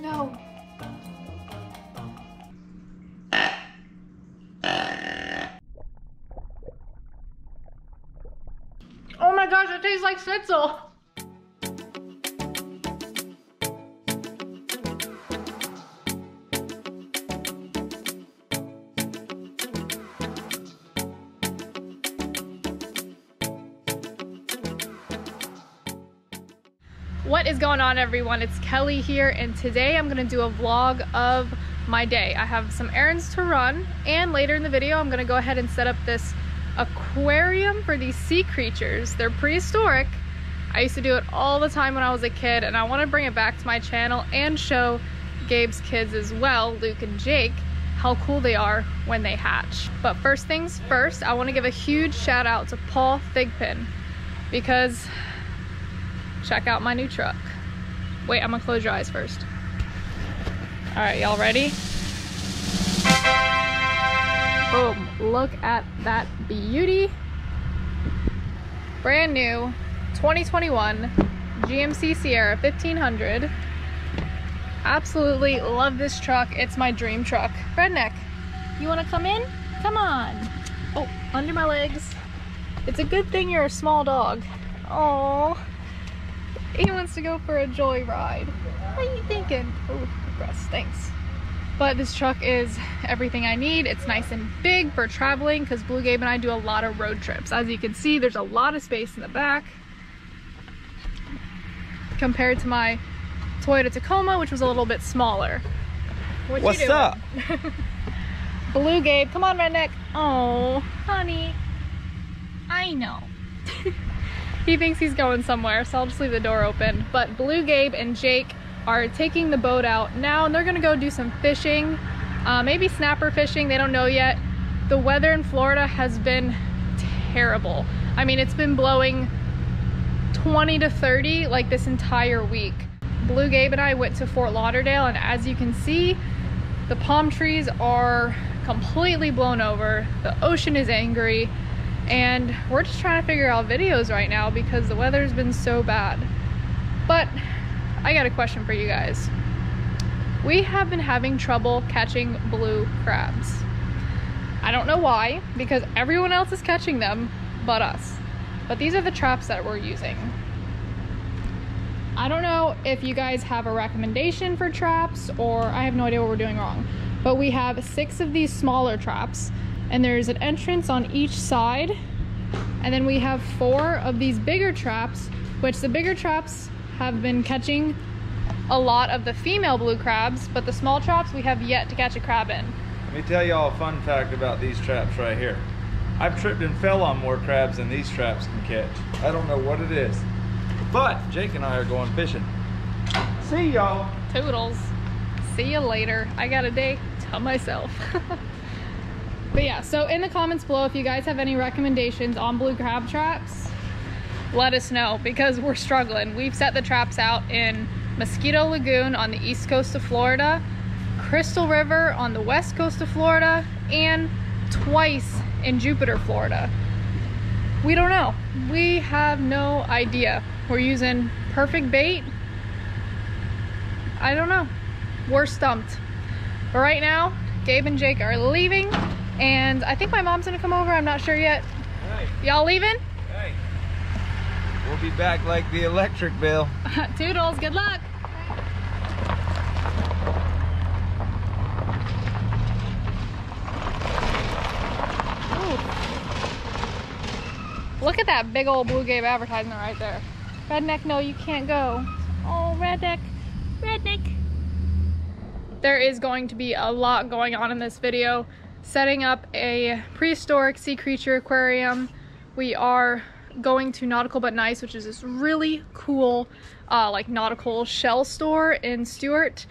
No. Oh my gosh, it tastes like schnitzel. What is going on, everyone? It's Kelly here, and today I'm gonna do a vlog of my day. I have some errands to run, and later in the video I'm gonna go ahead and set up this aquarium for these sea creatures. They're prehistoric. I used to do it all the time when I was a kid, and I want to bring it back to my channel and show Gabe's kids as well, Luke and Jake, how cool they are when they hatch. But first things first, I want to give a huge shout out to Paul Figpin, because check out my new truck. Wait, I'm gonna close your eyes first. All right, y'all ready? Boom, look at that beauty. Brand new 2021 GMC Sierra 1500. Absolutely love this truck. It's my dream truck. Redneck, you wanna come in? Come on. Oh, under my legs. It's a good thing you're a small dog. Aww. He wants to go for a joyride. What are you thinking? Oh, breast stinks. But this truck is everything I need. It's nice and big for traveling because Blue Gabe and I do a lot of road trips. As you can see, there's a lot of space in the back compared to my Toyota Tacoma, which was a little bit smaller. What's up? Blue Gabe, come on, redneck. Oh, honey. I know. He thinks he's going somewhere, so I'll just leave the door open. But Blue Gabe and Jake are taking the boat out now, and they're gonna go do some fishing, maybe snapper fishing, they don't know yet. The weather in Florida has been terrible. I mean, it's been blowing 20 to 30 like this entire week. Blue Gabe and I went to Fort Lauderdale, and as you can see, the palm trees are completely blown over, the ocean is angry, and we're just trying to figure out videos right now because the weather's been so bad. But I got a question for you guys. We have been having trouble catching blue crabs. I don't know why, because everyone else is catching them but us. But these are the traps that we're using. I don't know if you guys have a recommendation for traps, or I have no idea what we're doing wrong. But we have 6 of these smaller traps, and there's an entrance on each side, and then we have 4 of these bigger traps, which the bigger traps have been catching a lot of the female blue crabs, but the small traps we have yet to catch a crab in. Let me tell y'all a fun fact about these traps right here. I've tripped and fell on more crabs than these traps can catch. I don't know what it is, but Jake and I are going fishing. See y'all. Toodles. See you later. I got a day to myself. But yeah, so in the comments below, if you guys have any recommendations on blue crab traps, let us know, because we're struggling. We've set the traps out in Mosquito Lagoon on the east coast of Florida, Crystal River on the west coast of Florida, and twice in Jupiter, Florida. We don't know. We have no idea. We're using perfect bait. I don't know. We're stumped. But right now, Gabe and Jake are leaving, and I think my mom's gonna come over, I'm not sure yet. Y'all leaving? Hey. We'll be back like the electric bill. Toodles, good luck. Ooh. Look at that big old Blue Gabe advertisement right there. Redneck, no, you can't go. Oh, redneck, redneck. There is going to be a lot going on in this video. Setting up a prehistoric sea creature aquarium. We are going to Nautical But Nice, which is this really cool like nautical shell store in Stewart.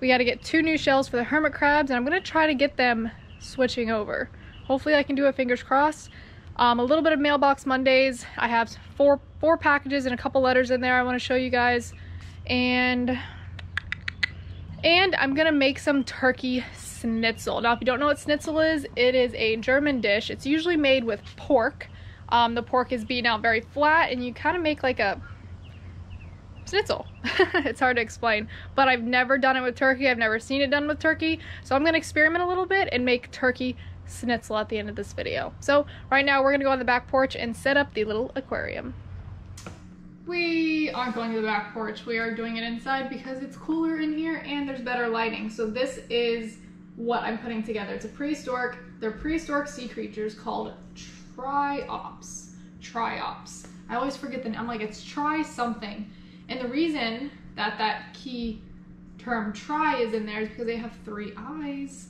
We got to get 2 new shells for the hermit crabs, and I'm going to try to get them switching over. Hopefully I can do it, fingers crossed. A little bit of Mailbox Mondays. I have four packages and a couple letters in there I want to show you guys. And I'm going to make some turkey schnitzel. Now, if you don't know what schnitzel is, it is a German dish. It's usually made with pork. The pork is beaten out very flat, and you kind of make like a schnitzel. It's hard to explain, but I've never done it with turkey. I've never seen it done with turkey. So I'm gonna experiment a little bit and make turkey schnitzel at the end of this video. So right now we're gonna go on the back porch and set up the little aquarium. We aren't going to the back porch. We are doing it inside because it's cooler in here and there's better lighting. So this is what I'm putting together. It's a prehistoric, they're prehistoric sea creatures called triops. Triops. I always forget the name. I'm like, it's tri something. And the reason that that key term tri is in there is because they have three eyes.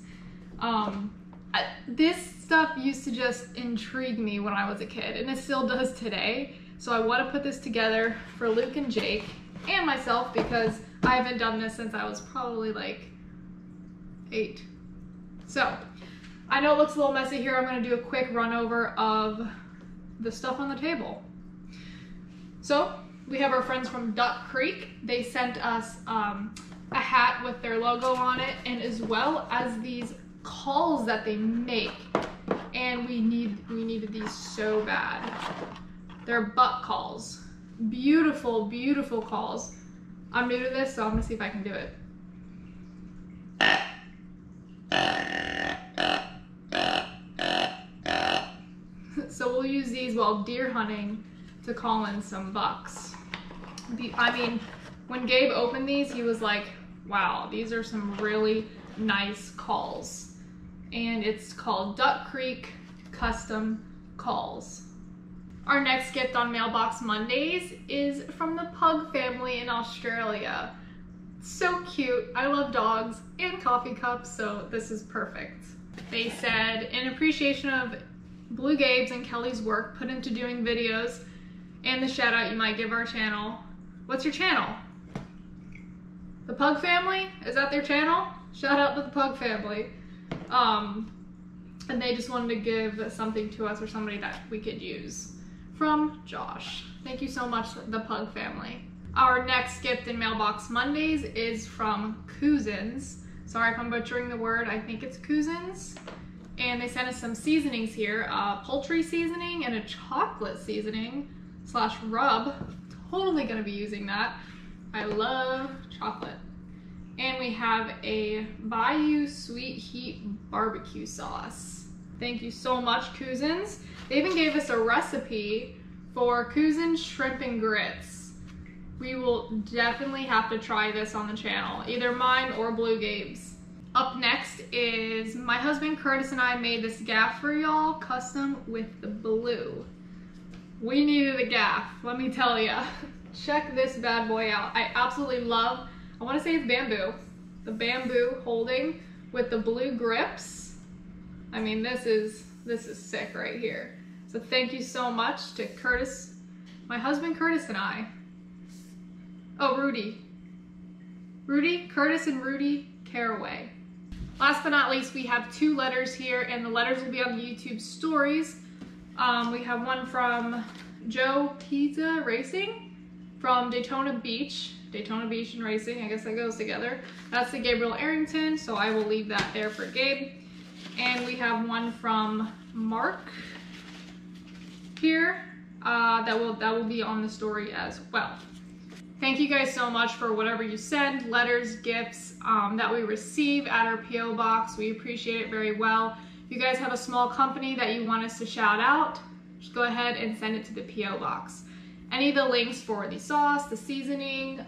This stuff used to just intrigue me when I was a kid, and it still does today. So I want to put this together for Luke and Jake and myself because I haven't done this since I was probably like 8. So I know it looks a little messy here. I'm going to do a quick run over of the stuff on the table. So we have our friends from Duck Creek. They sent us a hat with their logo on it, and as well as these calls that they make, and we needed these so bad. They're butt calls. Beautiful, beautiful calls. I'm new to this, so I'm gonna see if I can do it. So we'll use these while deer hunting to call in some bucks. When Gabe opened these, he was like, wow, these are some really nice calls. And it's called Duck Creek Custom Calls. Our next gift on Mailbox Mondays is from the Pug family in Australia. So cute. I love dogs and coffee cups, so this is perfect. They said, in appreciation of Blue Gabe's and Kelly's work put into doing videos and the shout out you might give our channel. What's your channel? The Pug family? Is that their channel? Shout out to the Pug family. And they just wanted to give something to us or somebody that we could use. From Josh. Thank you so much, the Pug family. Our next gift in Mailbox Mondays is from Cousins. Sorry if I'm butchering the word, I think it's Cousins. And they sent us some seasonings here, poultry seasoning and a chocolate seasoning / rub. Totally gonna be using that. I love chocolate. And we have a Bayou Sweet Heat barbecue sauce. Thank you so much, Cousins. They even gave us a recipe for Cousins shrimp and grits. We will definitely have to try this on the channel, either mine or Blue Gabe's. Up next is my husband Curtis and I made this gaff for y'all, custom with the blue. We needed a gaff, let me tell ya. Check this bad boy out. I absolutely love, I wanna say it's bamboo. The bamboo holding with the blue grips. I mean, this is sick right here. So thank you so much to Curtis, my husband Curtis and I. Oh, Rudy, Curtis and Rudy Carraway. Last but not least, we have 2 letters here, and the letters will be on the YouTube stories. We have one from Joe Pizza Racing from Daytona Beach and racing, I guess that goes together. That's the Gabriel Arrington, so I will leave that there for Gabe. And we have one from Mark here that will be on the story as well. Thank you guys so much for whatever you send, letters, gifts that we receive at our PO box. We appreciate it very well. If you guys have a small company that you want us to shout out, just go ahead and send it to the PO box. Any of the links for the sauce, the seasoning,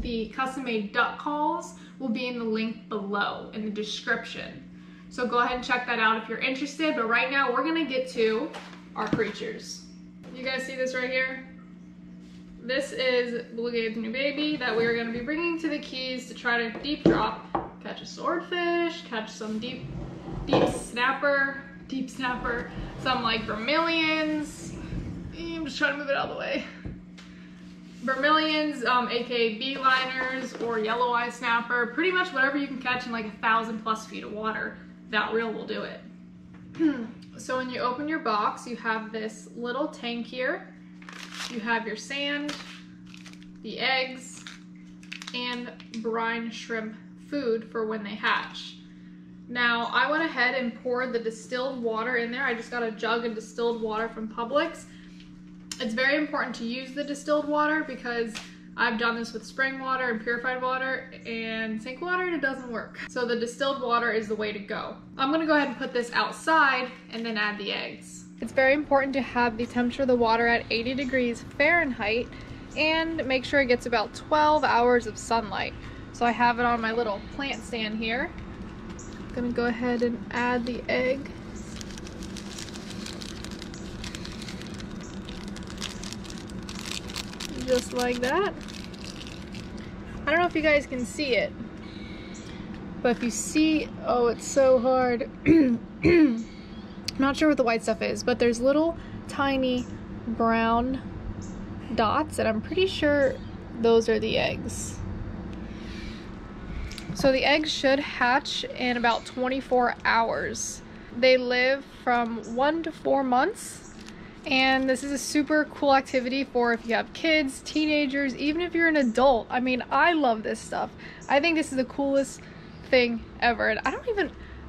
the custom-made duck calls will be in the link below in the description. So go ahead and check that out if you're interested, but right now we're gonna get to our creatures. You guys see this right here? This is Blue Gabe's new baby that we are gonna be bringing to the Keys to try to deep drop, catch a swordfish, catch some deep snapper, some like vermilions. I'm just trying to move it out of the way. Vermilions, aka beeliners or yellow eye snapper, pretty much whatever you can catch in like 1,000+ feet of water. That reel will do it. So when you open your box, you have this little tank here. You have your sand, the eggs, and brine shrimp food for when they hatch. Now, I went ahead and poured the distilled water in there. I just got a jug of distilled water from Publix. It's very important to use the distilled water because I've done this with spring water and purified water and sink water, and it doesn't work. So the distilled water is the way to go. I'm gonna go ahead and put this outside and then add the eggs. It's very important to have the temperature of the water at 80 degrees Fahrenheit and make sure it gets about 12 hours of sunlight. So I have it on my little plant stand here. I'm gonna go ahead and add the egg. Just like that. I don't know if you guys can see it, but if you see, oh, it's so hard. I'm not sure what the white stuff is, but there's little tiny brown dots, and I'm pretty sure those are the eggs. So the eggs should hatch in about 24 hours. They live from 1 to 4 months. And this is a super cool activity for if you have kids, teenagers, even if you're an adult. I mean, I love this stuff. I think this is the coolest thing ever. And I don't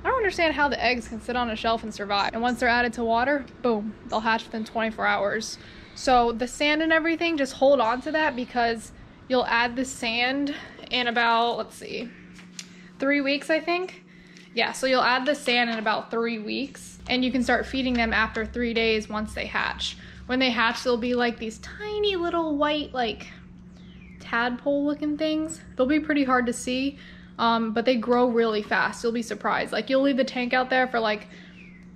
understand how the eggs can sit on a shelf and survive. And once they're added to water, boom, they'll hatch within 24 hours. So the sand and everything, just hold on to that, because you'll add the sand in about, let's see, 3 weeks, I think. Yeah, so you'll add the sand in about 3 weeks, and you can start feeding them after 3 days once they hatch. When they hatch, they'll be like these tiny little white, like, tadpole looking things. They'll be pretty hard to see, but they grow really fast. You'll be surprised. Like, you'll leave the tank out there for like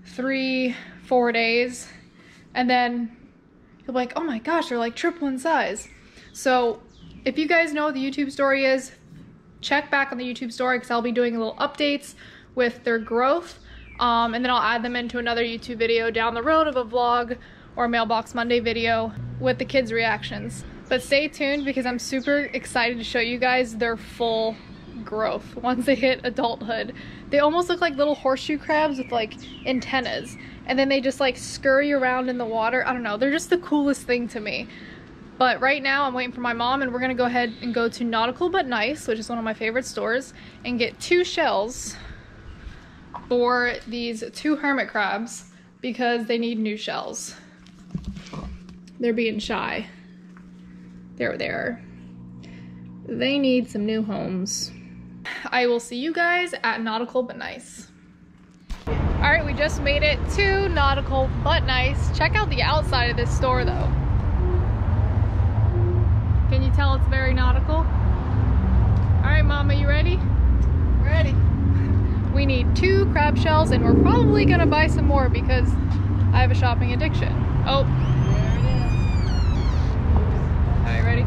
3-4 days, and then you'll be like, oh my gosh, they're like triple in size. So if you guys know what the YouTube story is, check back on the YouTube story, because I'll be doing little updates with their growth, and then I'll add them into another YouTube video down the road of a vlog or a Mailbox Monday video with the kids' reactions. But stay tuned, because I'm super excited to show you guys their full growth once they hit adulthood. They almost look like little horseshoe crabs with like antennas, and then they just like scurry around in the water. I don't know, they're just the coolest thing to me. But right now I'm waiting for my mom, and we're gonna go ahead and go to Nautical But Nice, which is one of my favorite stores, and get 2 shells for these 2 hermit crabs, because they need new shells. They're being shy. There they are. They need some new homes. I will see you guys at Nautical But Nice. All right, we just made it to Nautical But Nice. Check out the outside of this store though. Can you tell it's very nautical? All right, Mama, you ready? Ready. We need 2 crab shells, and we're probably gonna buy some more because I have a shopping addiction. Oh. There it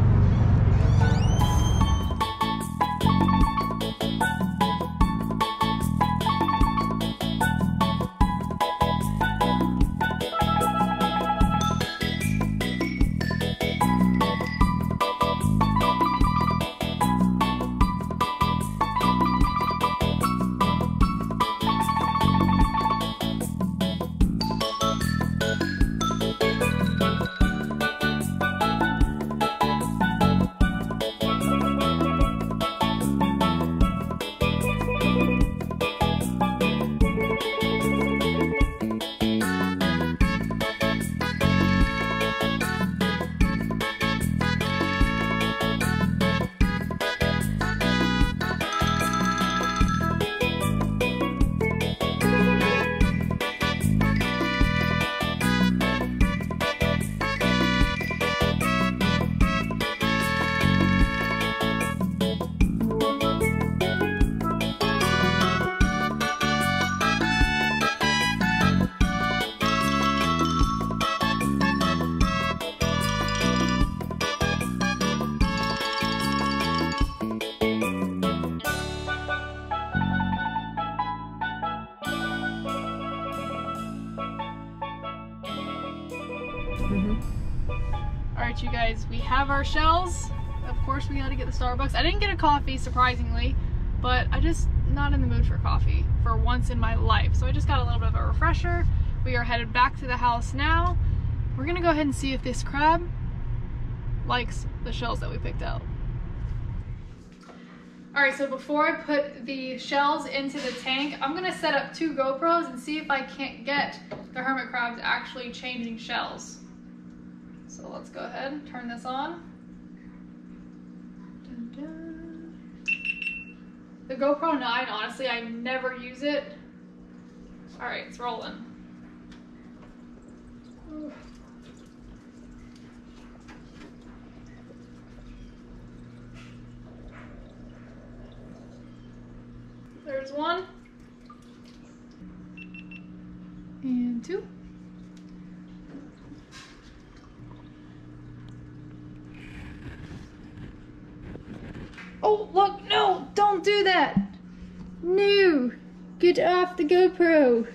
is. All right, ready? You guys, we have our shells. Of course we had to get the Starbucks. I didn't get a coffee, surprisingly, but I just not in the mood for coffee for once in my life, so I just got a little bit of a refresher. We are headed back to the house now. We're gonna go ahead and see if this crab likes the shells that we picked out. All right, so before I put the shells into the tank, I'm gonna set up 2 GoPros and see if I can't get the hermit crabs actually changing shells. So let's go ahead and turn this on. The GoPro 9, honestly, I never use it. All right, it's rolling. Ooh. There's one. And two. Oh, look, no, don't do that. No, get off the GoPro.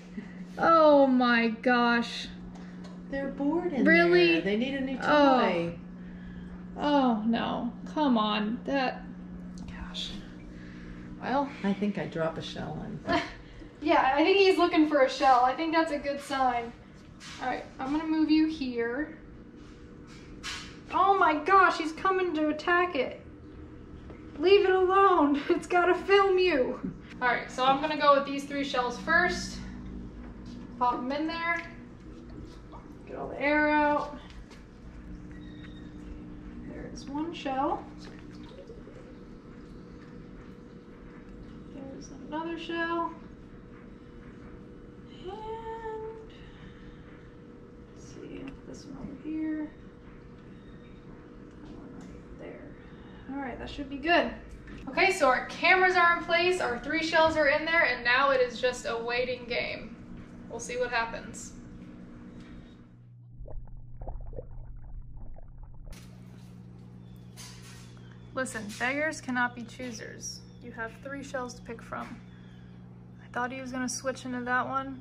Oh my gosh. They're bored in really? There. They need a new toy. Oh no, come on, that, gosh. Well, I think I drop a shell in. Yeah, I think he's looking for a shell. I think that's a good sign. All right, I'm gonna move you here. Oh my gosh, he's coming to attack it. Leave it alone, it's gotta film you. All right, so I'm gonna go with these three shells first. Pop them in there. Get all the air out. There's one shell. There's another shell. And let's see if this one over here. That one right there. All right, that should be good. Okay, so our cameras are in place, our three shells are in there, and now it is just a waiting game. We'll see what happens. Listen, beggars cannot be choosers. You have three shells to pick from. I thought he was gonna switch into that one,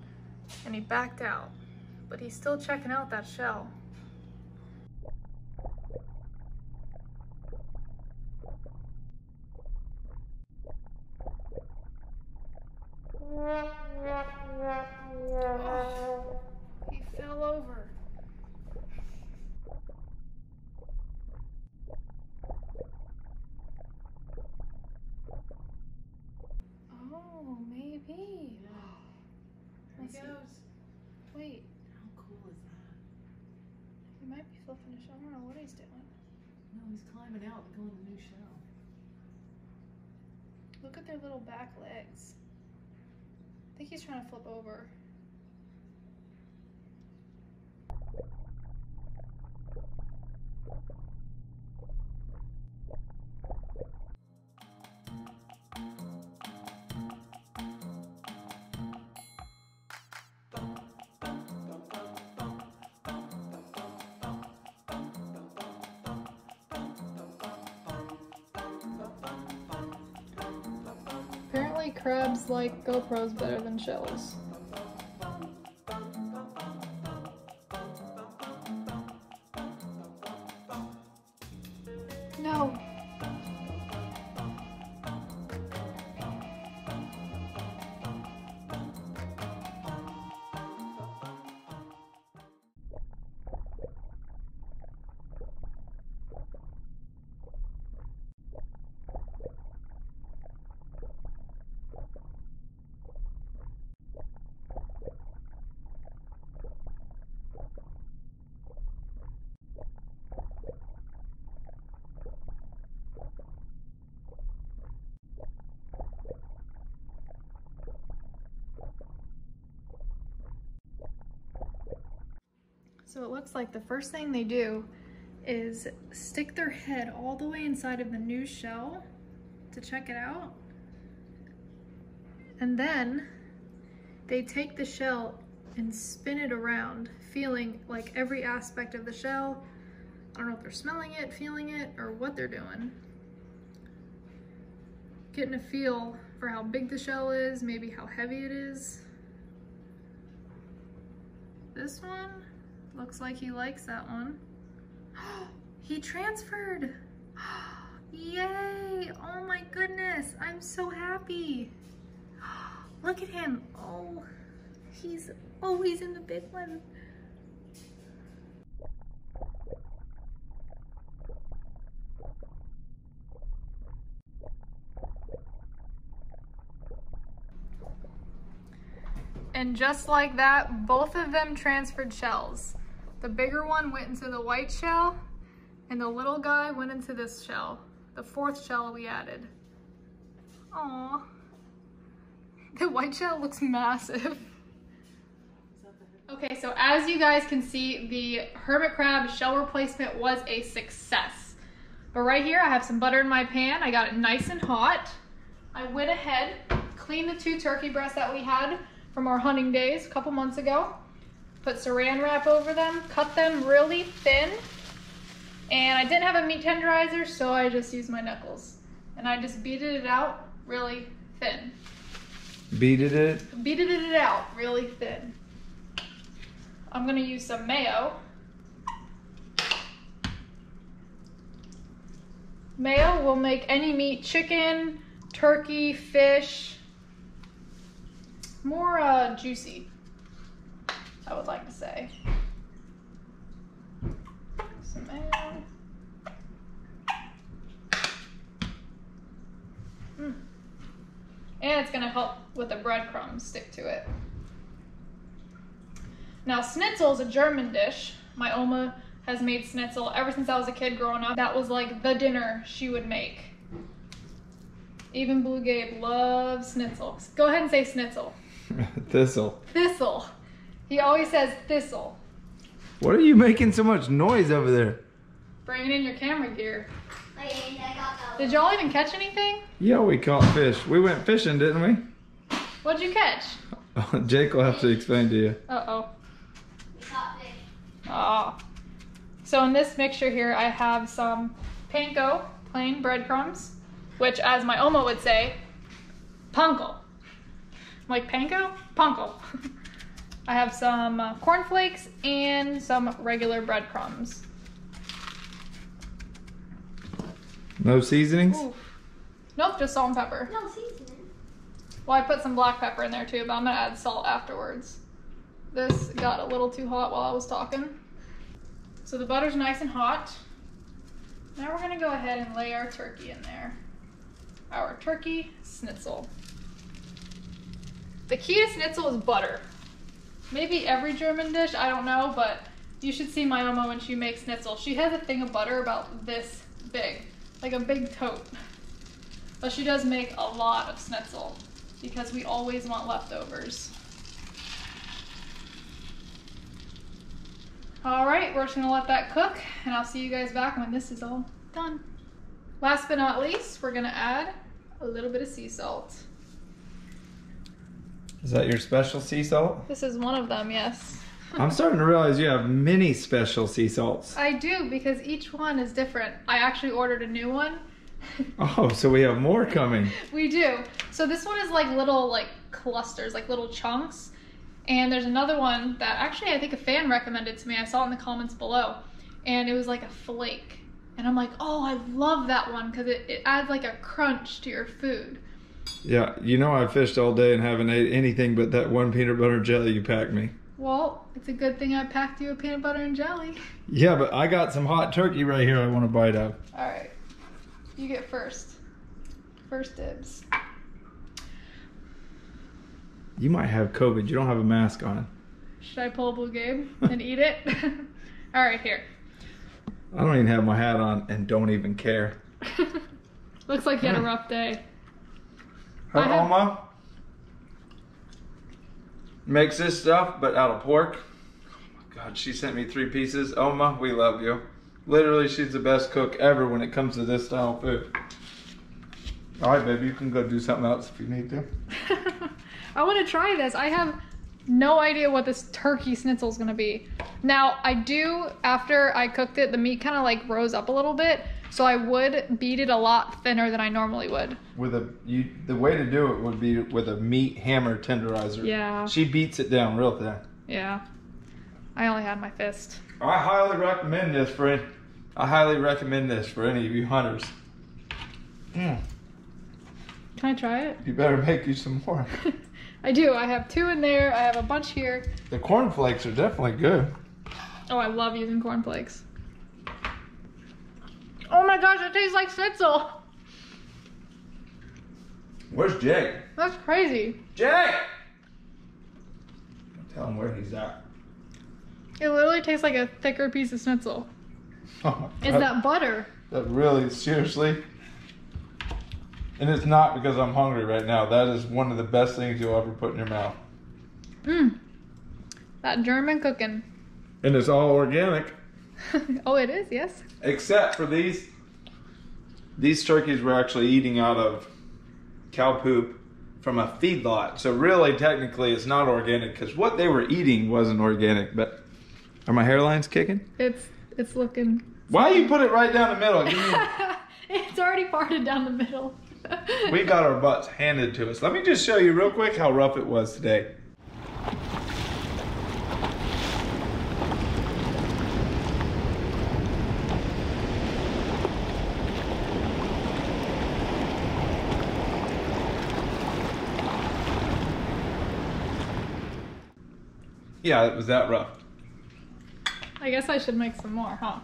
and he backed out, but he's still checking out that shell. Oh, he fell over. Oh, maybe. There it goes. Wait. How cool is that? He might be flipping a shell. I don't know what he's doing. No, he's climbing out and going to the new shell. Look at their little back legs. I think he's trying to flip over. Crabs like GoPros better than shells. No. So it looks like the first thing they do is stick their head all the way inside of the new shell to check it out. And then they take the shell and spin it around, feeling like every aspect of the shell. I don't know if they're smelling it, feeling it, or what they're doing. Getting a feel for how big the shell is, maybe how heavy it is. This one? Looks like he likes that one. He transferred. Yay. Oh my goodness. I'm so happy. Look at him. Oh, he's always in the big one. And just like that, both of them transferred shells. The bigger one went into the white shell, and the little guy went into this shell, the fourth shell we added. Aw. The white shell looks massive. Okay, so as you guys can see, the hermit crab shell replacement was a success. But right here, I have some butter in my pan. I got it nice and hot. I went ahead, cleaned the two turkey breasts that we had from our hunting days a couple months ago. Put saran wrap over them, cut them really thin. And I didn't have a meat tenderizer, so I just used my knuckles. And I just beated it out really thin. Beated it? Beated it out really thin. I'm gonna use some mayo. Mayo will make any meat, chicken, turkey, fish, more juicy, I would like to say. Some mayo. And it's gonna help with the breadcrumbs stick to it. Now, schnitzel is a German dish. My Oma has made schnitzel ever since I was a kid growing up. That was like the dinner she would make. Even Blue Gabe loves schnitzel. Go ahead and say schnitzel. Thistle. Thistle. He always says thistle. What are you making so much noise over there? Bringing in your camera gear. Did y'all even catch anything? Yeah, we caught fish. We went fishing, didn't we? What'd you catch? Jake will have to explain to you. Uh-oh. Oh. So in this mixture here, I have some panko, plain breadcrumbs, which as my Oma would say, punkel. Like panko? Punkel. I have some cornflakes and some regular breadcrumbs. No seasonings? Ooh. Nope, just salt and pepper. No seasonings. Well, I put some black pepper in there too, but I'm gonna add salt afterwards. This got a little too hot while I was talking. So the butter's nice and hot. Now we're gonna go ahead and lay our turkey in there. Our turkey schnitzel. The key to schnitzel is butter. Maybe every German dish, I don't know, but you should see my Oma when she makes schnitzel. She has a thing of butter about this big, like a big tote. But she does make a lot of schnitzel because we always want leftovers. All right, we're just gonna let that cook and I'll see you guys back when this is all done. Last but not least, we're gonna add a little bit of sea salt. Is that your special sea salt? This is one of them, yes. I'm starting to realize you have many special sea salts. I do, because each one is different. I actually ordered a new one. Oh, so we have more coming. We do. So this one is like little like clusters, like little chunks. And there's another one that actually I think a fan recommended to me. I saw it in the comments below. And it was like a flake. And I'm like, oh, I love that one because it adds like a crunch to your food. Yeah, you know I fished all day and haven't ate anything but that one peanut butter and jelly you packed me. Well, it's a good thing I packed you a peanut butter and jelly. Yeah, but I got some hot turkey right here I want to bite of. All right. You get first. First dibs. You might have COVID. You don't have a mask on. Should I pull Blue Gabe and eat it? All right, here. I don't even have my hat on and don't even care. Looks like you had a rough day. Her Oma makes this stuff, but out of pork. Oh my God, she sent me 3 pieces. Oma, we love you. Literally, she's the best cook ever when it comes to this style of food. All right, baby, you can go do something else if you need to. I want to try this. I have no idea what this turkey schnitzel is going to be. Now, I do, after I cooked it, the meat kind of like rose up a little bit. So I would beat it a lot thinner than I normally would. With a, the way to do it would be with a meat hammer tenderizer. Yeah. She beats it down real thin. Yeah. I only had my fist. I highly recommend this, friend. I highly recommend this for any of you hunters. Mm. Can I try it? You better make you some more. I do. I have 2 in there. I have a bunch here. The cornflakes are definitely good. Oh, I love using cornflakes. Oh my gosh, it tastes like schnitzel. Where's Jake? That's crazy. Jake! Tell him where he's at. It literally tastes like a thicker piece of schnitzel. Oh my God. It's that butter. That really, seriously? And it's not because I'm hungry right now. That is one of the best things you'll ever put in your mouth. Mmm. That German cooking. And it's all organic. Oh, it is, yes. Except for these. These turkeys were actually eating out of cow poop from a feedlot. So really, technically, it's not organic because what they were eating wasn't organic. But are my hairlines kicking? It's looking. Why you put it right down the middle? It's already parted down the middle. We got our butts handed to us. Let me just show you real quick how rough it was today. Yeah, it was that rough. I guess I should make some more, huh?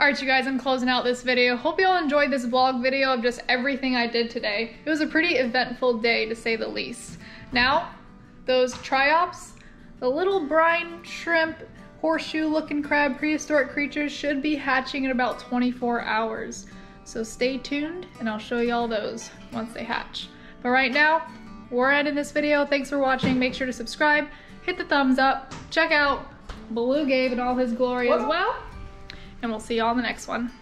Alright, you guys, I'm closing out this video. Hope you all enjoyed this vlog video of just everything I did today. It was a pretty eventful day, to say the least. Now, those triops, the little brine shrimp, horseshoe-looking crab prehistoric creatures should be hatching in about 24 hours. So stay tuned, and I'll show you all those once they hatch. But right now, we're ending this video. Thanks for watching. Make sure to subscribe, hit the thumbs up, check out Blue Gabe and all his glory as well, and we'll see y'all in the next one.